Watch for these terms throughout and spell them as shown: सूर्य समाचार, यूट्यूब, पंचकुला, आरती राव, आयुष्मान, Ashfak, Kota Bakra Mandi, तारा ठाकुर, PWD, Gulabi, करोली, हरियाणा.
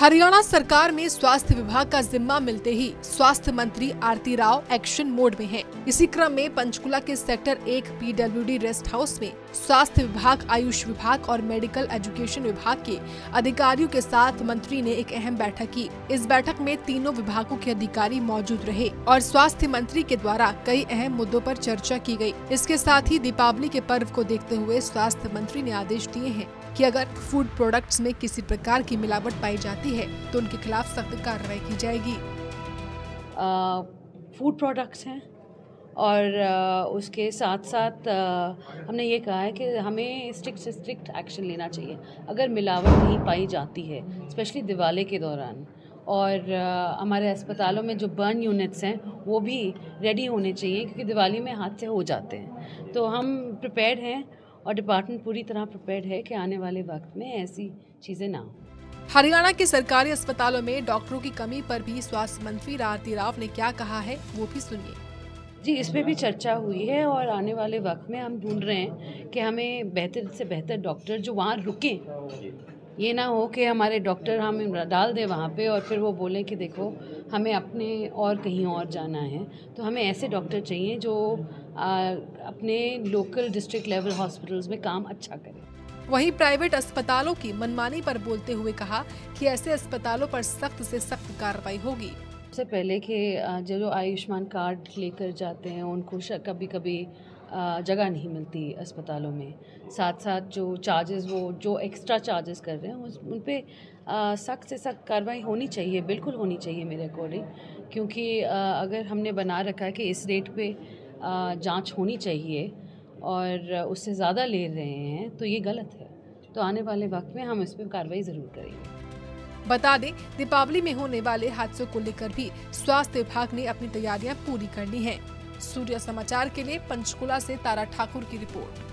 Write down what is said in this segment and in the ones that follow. हरियाणा सरकार में स्वास्थ्य विभाग का जिम्मा मिलते ही स्वास्थ्य मंत्री आरती राव एक्शन मोड में हैं। इसी क्रम में पंचकुला के सेक्टर 1 PWD रेस्ट हाउस में स्वास्थ्य विभाग, आयुष विभाग और मेडिकल एजुकेशन विभाग के अधिकारियों के साथ मंत्री ने एक अहम बैठक की। इस बैठक में तीनों विभागों के अधिकारी मौजूद रहे और स्वास्थ्य मंत्री के द्वारा कई अहम मुद्दों पर चर्चा की गई। इसके साथ ही दीपावली के पर्व को देखते हुए स्वास्थ्य मंत्री ने आदेश दिए हैं कि अगर फूड प्रोडक्ट्स में किसी प्रकार की मिलावट पाई जाती है तो उनके खिलाफ सख्त कार्रवाई की जाएगी। फूड प्रोडक्ट्स हैं और उसके साथ साथ हमने ये कहा है कि हमें स्ट्रिक्ट से स्ट्रिक्ट एक्शन लेना चाहिए अगर मिलावट नहीं पाई जाती है, स्पेशली दिवाली के दौरान। और हमारे अस्पतालों में जो बर्न यूनिट्स हैं वो भी रेडी होने चाहिए क्योंकि दिवाली में हादसे हो जाते हैं। तो हम प्रिपेयर्ड हैं और डिपार्टमेंट पूरी तरह प्रिपेयर्ड है कि आने वाले वक्त में ऐसी चीजें ना हो। हरियाणा के सरकारी अस्पतालों में डॉक्टरों की कमी पर भी स्वास्थ्य मंत्री आरती राव ने क्या कहा है वो भी सुनिए। जी, इस पे भी चर्चा हुई है और आने वाले वक्त में हम ढूंढ रहे हैं कि हमें बेहतर से बेहतर डॉक्टर जो वहाँ रुके, ये ना हो कि हमारे डॉक्टर हम डाल दें वहाँ पे और फिर वो बोलें कि देखो हमें अपने और कहीं और जाना है। तो हमें ऐसे डॉक्टर चाहिए जो अपने लोकल डिस्ट्रिक्ट लेवल हॉस्पिटल्स में काम अच्छा करें। वहीं प्राइवेट अस्पतालों की मनमानी पर बोलते हुए कहा कि ऐसे अस्पतालों पर सख्त से सख्त कार्रवाई होगी। सबसे पहले कि जो आयुष्मान कार्ड लेकर जाते हैं उनको कभी कभी जगह नहीं मिलती अस्पतालों में। साथ साथ जो चार्जेस, वो जो एक्स्ट्रा चार्जेस कर रहे हैं उन पे सख्त से सख्त कार्रवाई होनी चाहिए, बिल्कुल होनी चाहिए मेरे अकॉर्डिंग। क्योंकि अगर हमने बना रखा है कि इस रेट पे जांच होनी चाहिए और उससे ज़्यादा ले रहे हैं तो ये गलत है। तो आने वाले वक्त में हम इस पर कार्रवाई ज़रूर करेंगे। बता दें, दीपावली में होने वाले हादसों को लेकर भी स्वास्थ्य विभाग ने अपनी तैयारियाँ पूरी करनी है। सूर्य समाचार के लिए पंचकुला से तारा ठाकुर की रिपोर्ट।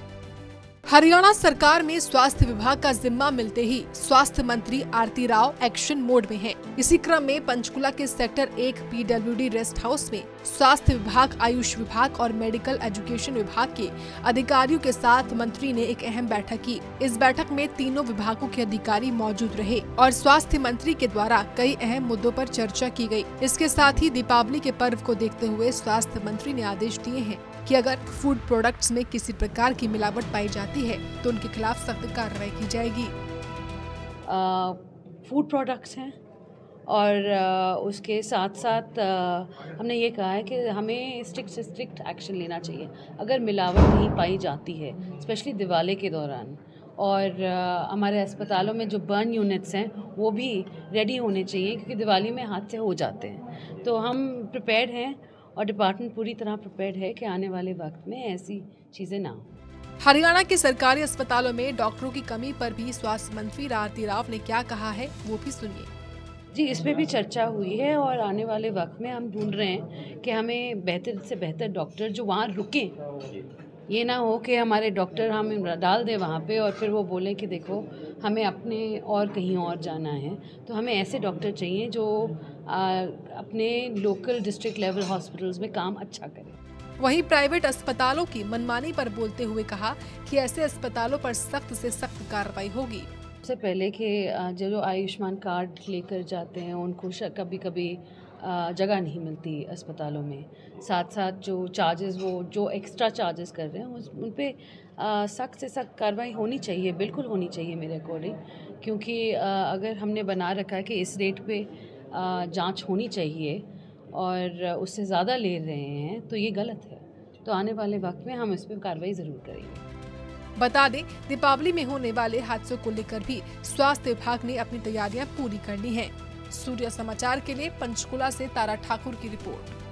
हरियाणा सरकार में स्वास्थ्य विभाग का जिम्मा मिलते ही स्वास्थ्य मंत्री आरती राव एक्शन मोड में हैं। इसी क्रम में पंचकुला के सेक्टर 1 PWD रेस्ट हाउस में स्वास्थ्य विभाग, आयुष विभाग और मेडिकल एजुकेशन विभाग के अधिकारियों के साथ मंत्री ने एक अहम बैठक की। इस बैठक में तीनों विभागों के अधिकारी मौजूद रहे और स्वास्थ्य मंत्री के द्वारा कई अहम मुद्दों पर चर्चा की गई। इसके साथ ही दीपावली के पर्व को देखते हुए स्वास्थ्य मंत्री ने आदेश दिए हैं कि अगर फूड प्रोडक्ट्स में किसी प्रकार की मिलावट पाई जाती है तो उनके खिलाफ सख्त कार्रवाई की जाएगी। फूड प्रोडक्ट्स हैं और उसके साथ साथ हमने ये कहा है कि हमें स्ट्रिक्ट से स्ट्रिक्ट एक्शन लेना चाहिए अगर मिलावट नहीं पाई जाती है, स्पेशली दिवाली के दौरान। और हमारे अस्पतालों में जो बर्न यूनिट्स हैं वो भी रेडी होने चाहिए क्योंकि दिवाली में हादसे हो जाते हैं। तो हम प्रिपेयर्ड हैं और डिपार्टमेंट पूरी तरह प्रिपेयर्ड है कि आने वाले वक्त में ऐसी चीजें ना हो। हरियाणा के सरकारी अस्पतालों में डॉक्टरों की कमी पर भी स्वास्थ्य मंत्री आरती राव ने क्या कहा है वो भी सुनिए। जी, इस पे भी चर्चा हुई है और आने वाले वक्त में हम ढूंढ रहे हैं कि हमें बेहतर से बेहतर डॉक्टर जो वहाँ रुके, ये ना हो कि हमारे डॉक्टर हम डाल दें वहाँ पे और फिर वो बोलें कि देखो हमें अपने और कहीं और जाना है। तो हमें ऐसे डॉक्टर चाहिए जो अपने लोकल डिस्ट्रिक्ट लेवल हॉस्पिटल्स में काम अच्छा करें। वहीं प्राइवेट अस्पतालों की मनमानी पर बोलते हुए कहा कि ऐसे अस्पतालों पर सख्त से सख्त कार्रवाई होगी। सबसे पहले कि जो आयुष्मान कार्ड लेकर जाते हैं उनको कभी कभी जगह नहीं मिलती अस्पतालों में। साथ साथ जो चार्जेस, वो जो एक्स्ट्रा चार्जेस कर रहे हैं उन पे सख्त से सख्त कार्रवाई होनी चाहिए, बिल्कुल होनी चाहिए मेरे अकॉर्डिंग। क्योंकि अगर हमने बना रखा है कि इस रेट पे जांच होनी चाहिए और उससे ज़्यादा ले रहे हैं तो ये गलत है। तो आने वाले वक्त में हम इस पर कार्रवाई ज़रूर करेंगे। बता दें, दीपावली में होने वाले हादसों को लेकर भी स्वास्थ्य विभाग ने अपनी तैयारियाँ पूरी करनी है। सूर्य समाचार के लिए पंचकुला से तारा ठाकुर की रिपोर्ट।